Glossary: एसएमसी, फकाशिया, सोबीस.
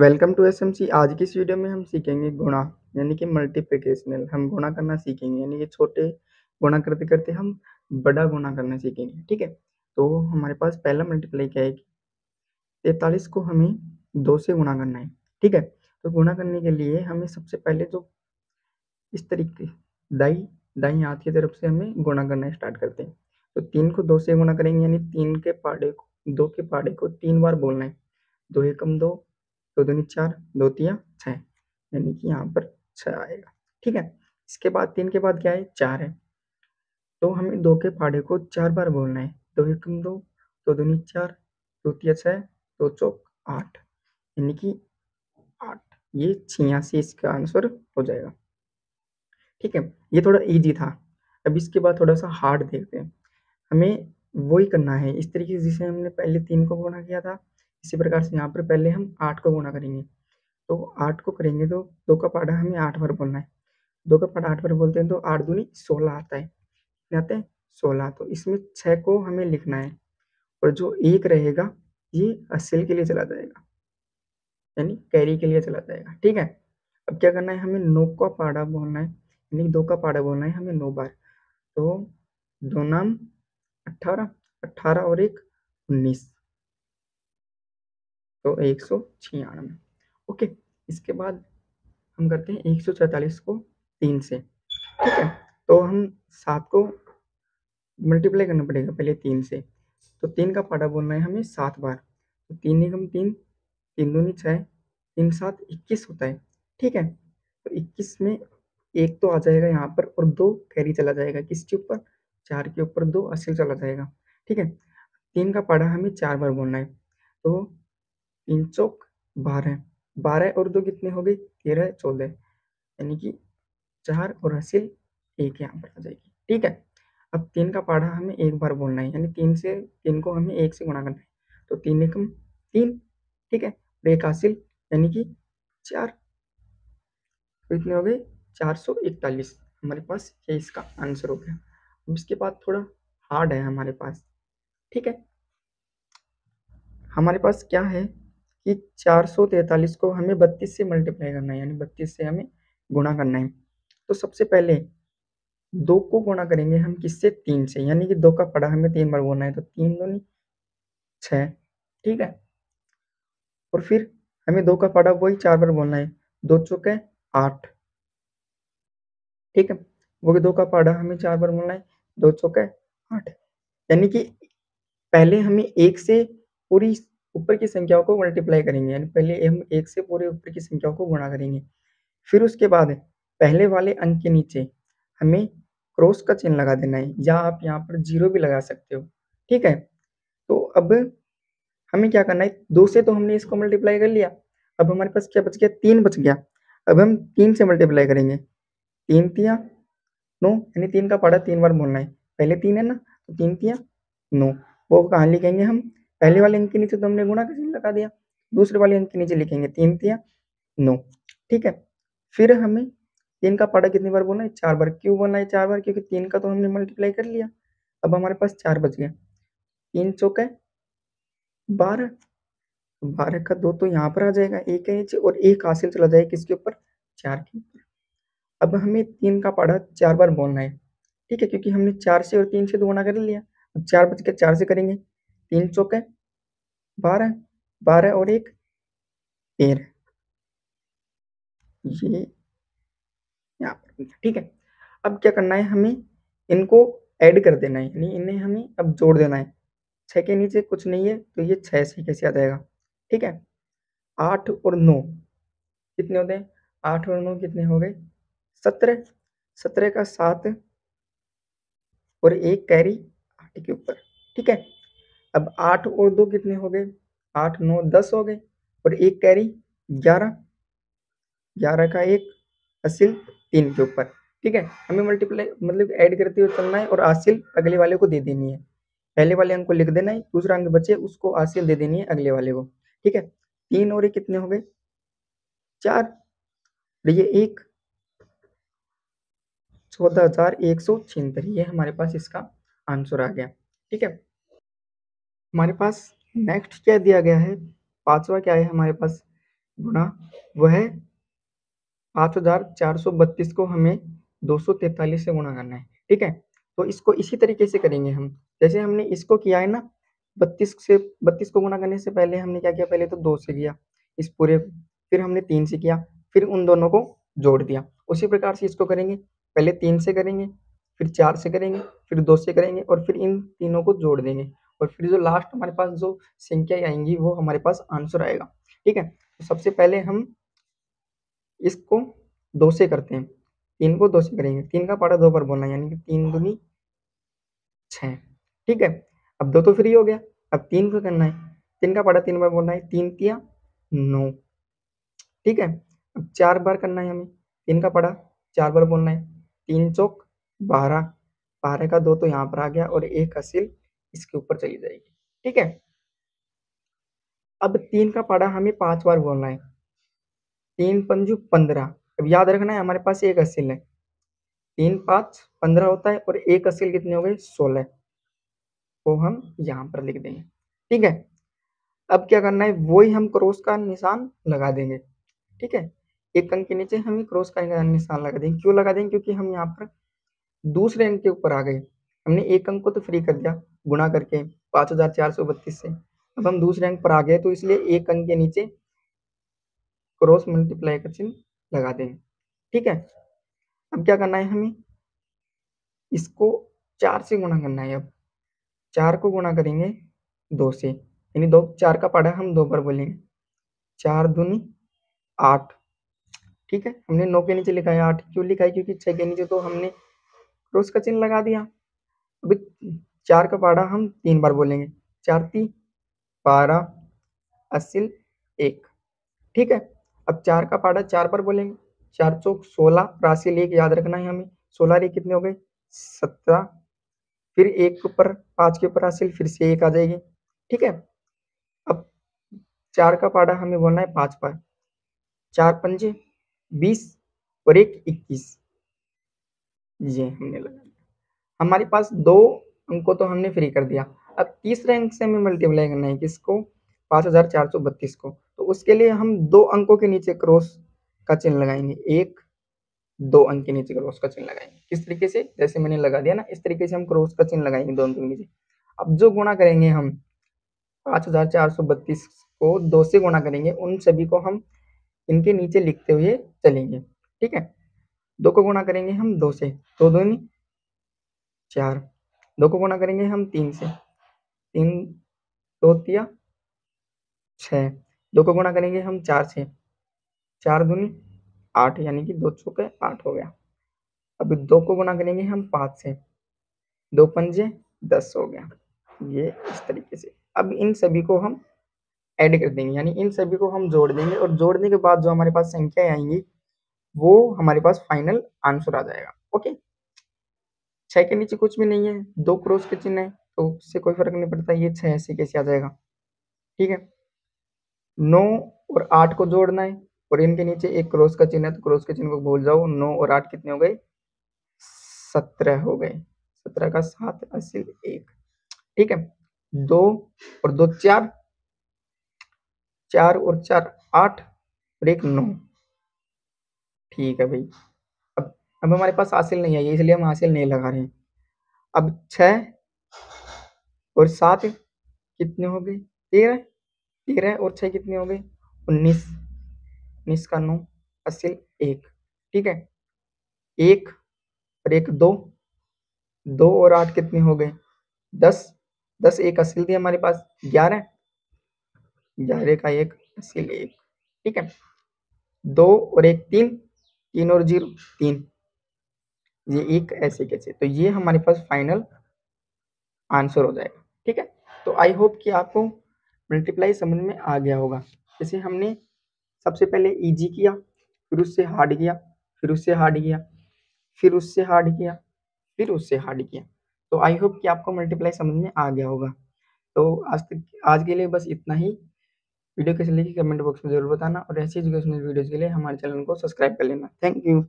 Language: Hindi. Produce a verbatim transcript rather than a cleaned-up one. Welcome to एसएमसी। आज की इस वीडियो में हम सीखेंगे गुणा यानी कि मल्टीप्लिकेशनल। हम गुणा करना सीखेंगे यानी कि छोटे गुणा करते करते हम बड़ा गुणा करना सीखेंगे। ठीक है, तो हमारे पास पहला मल्टीप्लाई क्या है कि तैंतालीस को हमें दो से गुणा करना है। ठीक है, तो गुणा करने के लिए हमें सबसे पहले जो इस तरीके दाई दाई हाथ की तरफ से हमें गुणा करना स्टार्ट करते हैं। तो तीन को दो से गुणा करेंगे यानी तीन के पाड़े को दो के पाड़े को तीन बार बोलना है। दो एकम दो, दो दूनी चार, दो तिया छः, यानी कि यहाँ पर छः आएगा। ठीक है, इसके बाद तीन के बाद क्या है, चार है। तो हमें दो के पाड़े को चार बार बोलना है। दो एकम दो, दो दूनी चार, दो तिया छः, दो चौक आठ, यानी कि आठ। ये छियासी इसका आंसर हो जाएगा। ठीक है, ये थोड़ा इजी था। अब इसके बाद थोड़ा सा हार्ड देखते हैं। हमें वही करना है इस तरीके से जिसे हमने पहले तीन को गुणा किया था। इसी प्रकार से यहाँ पर पहले हम आठ को गुणा करेंगे। तो आठ को करेंगे तो दो का पाड़ा हमें आठ बार बोलना है। दो का पाड़ा आठ बार बोलते हैं तो आठ दूनी सोलह आता है। क्या आता है, सोलह। तो इसमें छः को हमें लिखना है और जो एक रहेगा ये असल के लिए चला जाएगा यानी कैरी के लिए चला जाएगा। ठीक है, अब क्या करना है, हमें नौ का पाड़ा बोलना है यानी दो का पाड़ा बोलना है हमें नौ बार। तो दो नाम अट्ठारह, अट्ठारह और एक उन्नीस, तो एक सौ छियानवे। ओके, इसके बाद हम करते हैं एक सौ चौतालीस को तीन से। ठीक है, तो हम सात को मल्टीप्लाई करना पड़ेगा पहले तीन से। तो तीन का पाड़ा बोलना है हमें सात बार। तो तीन एकम तीन, तीन दूनी छः, तीन सात इक्कीस होता है। ठीक है, तो इक्कीस में एक तो आ जाएगा यहाँ पर और दो कैरी चला जाएगा। किसके ऊपर, चार के ऊपर, दो अस्सी चला जाएगा। ठीक है, तीन का पाड़ा हमें चार बार बोलना है। तो तीन चौक बारह, बारह और दो कितने हो गए, तेरह, चौदह, यानी कि चार और हासिल एक यहाँ पर आ जाएगी। ठीक है, अब तीन का पाड़ा हमें एक बार बोलना है यानी तीन से तीन को हमें एक से गुणा करना है। तो तीन एकम तीन, ठीक है, और एक हासिल यानी कि चार, तो कितने हो गए चार सौ इकतालीस। हमारे पास ये इसका आंसर हो गया। अब इसके बाद थोड़ा हार्ड है हमारे पास। ठीक है, हमारे पास क्या है कि चार सौ तैंतालीस को हमें बत्तीस से मल्टीप्लाई करना है यानी बत्तीस से हमें गुणा करना है। तो सबसे पहले दो को गुणा करेंगे हम किससे, तीन से, यानी कि दो का पाड़ा हमें तीन बार बोलना है। तो तीन दूनी छः, ठीक है, और फिर हमें दो का पाड़ा वही चार बार बोलना है। दो चौके आठ, ठीक है, वो दो का पाड़ा हमें चार बार बोलना है। दो चौके आठ, यानी कि पहले हमें एक से पूरी ऊपर की संख्याओं को मल्टीप्लाई करेंगे यानी पहले हम एक से पूरे ऊपर की संख्याओं को गुणा करेंगे। फिर उसके बाद पहले वाले अंक के नीचे हमें क्रॉस का चिन्ह लगा देना है या आप यहाँ पर जीरो भी लगा सकते हो। ठीक है, तो अब हमें क्या करना है, दो से तो हमने इसको मल्टीप्लाई कर लिया। अब हमारे पास क्या बच गया, तीन बच गया। अब हम तीन से मल्टीप्लाई करेंगे। तीन तिया नौ, यानी तीन का पाड़ा तीन बार बोलना है। पहले तीन है ना, तो तीन तिया नौ। वो कहाँ लिखेंगे हम, पहले वाले अंक के नीचे तो हमने गुणा का चिन्ह लगा दिया, दूसरे वाले अंक के नीचे लिखेंगे तीन तिया नौ। ठीक है, फिर हमें तीन का पाड़ा कितनी बार बोलना है, चार बार। क्यों बोलना है चार बार, क्योंकि तीन का तो हमने मल्टीप्लाई कर लिया। अब हमारे पास चार बच गया। तीन चौके बारह, बारह का दो तो यहाँ पर आ जाएगा, एक है नीचे और एक हासिल चला जाएगा किसके ऊपर, चार के ऊपर। अब हमें तीन का पाड़ा चार बार बोलना है। ठीक है, क्योंकि हमने चार से और तीन से गुणा कर लिया। अब चार बच गया, चार से करेंगे। तीन चौके बारह, बारह और एक तेरह, ये यहाँ पर। ठीक है, अब क्या करना है, हमें इनको ऐड कर देना है यानी इन्हें हमें अब जोड़ देना है। छः के नीचे कुछ नहीं है तो ये छः से कैसे आ जाएगा। ठीक है, आठ और नौ कितने होते हैं, आठ और नौ कितने हो गए, सत्रह। सत्रह का सात और एक कैरी आठ के ऊपर। ठीक है, अब आठ और दो कितने हो गए, आठ नौ दस हो गए और एक कैरी ग्यारह, ग्यारह का एक हासिल तीन के ऊपर। ठीक है, हमें मल्टीप्लाई मतलब ऐड करते हुए चलना है और हासिल अगले वाले को दे देनी है। पहले वाले अंक को लिख देना है, दूसरा अंक बचे उसको हासिल दे देनी है अगले वाले को। ठीक है, तीन और एक कितने हो गए, चार, ये एक, चौदह हजार एक सौ छिहत्तर। ये हमारे पास इसका आंसर आ गया। ठीक है, हमारे पास नेक्स्ट क्या दिया गया है, पांचवा क्या है हमारे पास, गुणा वह पाँच हजार चार सौ बत्तीस को हमें दो सौ तैतालीस से गुणा करना है। ठीक है, तो इसको इसी तरीके से करेंगे हम, जैसे हमने इसको किया है ना, बत्तीस से बत्तीस को गुणा करने से पहले हमने क्या किया, पहले तो दो से किया इस पूरे, फिर हमने तीन से किया, फिर उन दोनों को जोड़ दिया। उसी प्रकार से इसको करेंगे, पहले तीन से करेंगे, फिर चार से करेंगे, फिर दो से करेंगे, और फिर इन तीनों को जोड़ देंगे, और फिर जो लास्ट हमारे पास जो संख्या आएंगी वो हमारे पास आंसर आएगा। ठीक है, तो सबसे पहले हम इसको दो से करते हैं, तीन को दो से करेंगे, तीन का पारा दो बार बोलना, यानी कि तीन दूनी छः। ठीक है, अब दो तो फ्री हो गया, अब तीन को करना है, तीन का पारा तीन बार बोलना है, तीन तिया नौ। ठीक है, अब चार बार करना है हमें, तीन का पारा चार बार बोलना है, तीन चौक बारह, बारह का दो तो यहाँ पर आ गया और एक असिल इसके ऊपर चली जाएगी। ठीक है, अब तीन का पारा हमें पांच बार बोलना है, तीन पंजू पंद्रह। अब याद रखना है हमारे पास एक असिल है, तीन पाँच पंद्रह होता है, और एक असिल कितने हो गए, सोलह, वो हम यहाँ पर लिख देंगे। ठीक है, अब क्या करना है, वही हम क्रॉस का निशान लगा देंगे। ठीक है, एक अंक के नीचे हमें क्रॉस का निशान लगा देंगे, क्यों लगा देंगे, क्योंकि हम यहाँ पर दूसरे अंक के ऊपर आ गए, हमने एक अंक को तो फ्री कर दिया गुणा करके पाँच हजार चार सौ बत्तीस से, अब हम दूसरे अंक पर आ गए, तो इसलिए एक अंक के नीचे क्रॉस मल्टीप्लाई का चिन्ह लगा देंगे। ठीक है, अब क्या करना है हमें, इसको चार से गुणा करना है। अब चार को गुणा करेंगे दो से, यानी दो, चार का पारा हम दो बार बोलेंगे, चार दूनी आठ। ठीक है, हमने नौ के नीचे लिखा है आठ, क्यों लिखा है, क्योंकि छः के नीचे तो हमने क्रॉस का चिन्ह लगा दिया। अभी चार का पारा हम तीन बार बोलेंगे, चार ती बारह असिल एक। ठीक है, अब चार का पारा चार बार बोलेंगे, चार चौक सोलह, प्रासिल एक याद रखना है हमें, सोलह रेख कितने हो गए, सत्रह, फिर एक के ऊपर पाँच के ऊपर हासिल फिर से एक आ जाएगी। ठीक है, अब चार का पारा हमें बोलना है पाँच बार, चार पंजे बीस और एक इक्कीस, ये हमने लगाया। हमारे पास दो अंकों तो हमने फ्री कर दिया, अब तीसरे अंक से हमें मल्टीप्लाई करना है किसको, पाँच हजार चार सौ बत्तीस को, तो उसके लिए हम दो अंकों के नीचे क्रॉस का चिन्ह लगाएंगे, एक दो अंक के नीचे क्रॉस का चिन्ह लगाएंगे। किस तरीके से, जैसे मैंने लगा दिया ना, इस तरीके से हम क्रॉस का चिन्ह लगाएंगे दो अंक के नीचे। अब जो गुणा करेंगे हम पाँच हजार चार सौ बत्तीस को दो से गुणा करेंगे, उन सभी को हम इनके नीचे लिखते हुए चलेंगे। ठीक है, दो को गुणा करेंगे हम दो से, दो दूनी चार, दो को गुणा करेंगे हम तीन से, तीन दो तिया छः, दो को गुणा करेंगे हम चार से, चार दूनी आठ, यानी कि दो चौके आठ हो गया। अब दो को गुणा करेंगे हम पाँच से, दो पंजे दस हो गया, ये इस तरीके से। अब इन सभी को हम ऐड कर देंगे, यानी इन सभी को हम जोड़ देंगे, और जोड़ने के बाद जो हमारे पास संख्याएं आएंगी वो हमारे पास फाइनल आंसर आ जाएगा। ओके, छः के नीचे कुछ भी नहीं है, दो क्रॉस के चिन्ह है तो उससे कोई फर्क नहीं पड़ता, ये छः ऐसे कैसे आ जाएगा। ठीक है, नौ और आठ को जोड़ना है, और इनके नीचे एक क्रॉस का चिन्ह है तो क्रॉस के चिन्ह को भूल जाओ, नौ और आठ कितने हो गए, सत्रह हो गए, सत्रह का सात असिल एक। ठीक है, दो और दो चार, चार और चार आठ और एक नौ। ठीक है भाई, अब अब हमारे पास हासिल नहीं आई है, इसलिए हम हासिल नहीं लगा रहे हैं। अब छः और सात कितने हो गए, तेरह, तेरह और छः कितने हो गए, उन्नीस, उन्नीस का नौ असिल एक। ठीक है, एक और एक दो, दो और आठ कितने हो गए, दस, दस एक असिल थी हमारे पास, ग्यारह, ग्यारह का एक असिल एक। ठीक है, दो और एक तीन, तीन और जीरो तीन, ये एक ऐसे कैसे, तो ये हमारे पास फाइनल आंसर हो जाएगा। ठीक है, तो आई होप कि आपको मल्टीप्लाई समझ में आ गया होगा। जैसे हमने सबसे पहले इजी किया, फिर उससे हार्ड किया, फिर उससे हार्ड किया, फिर उससे हार्ड किया, फिर उससे हार्ड किया, तो आई होप कि आपको मल्टीप्लाई समझ में आ गया होगा। तो आज तक आज के लिए बस इतना ही। वीडियो कैसे लगी कमेंट बॉक्स में जरूर बताना, और ऐसी एजुकेशनल वीडियोज़ के लिए हमारे चैनल को सब्सक्राइब कर लेना। Thank you.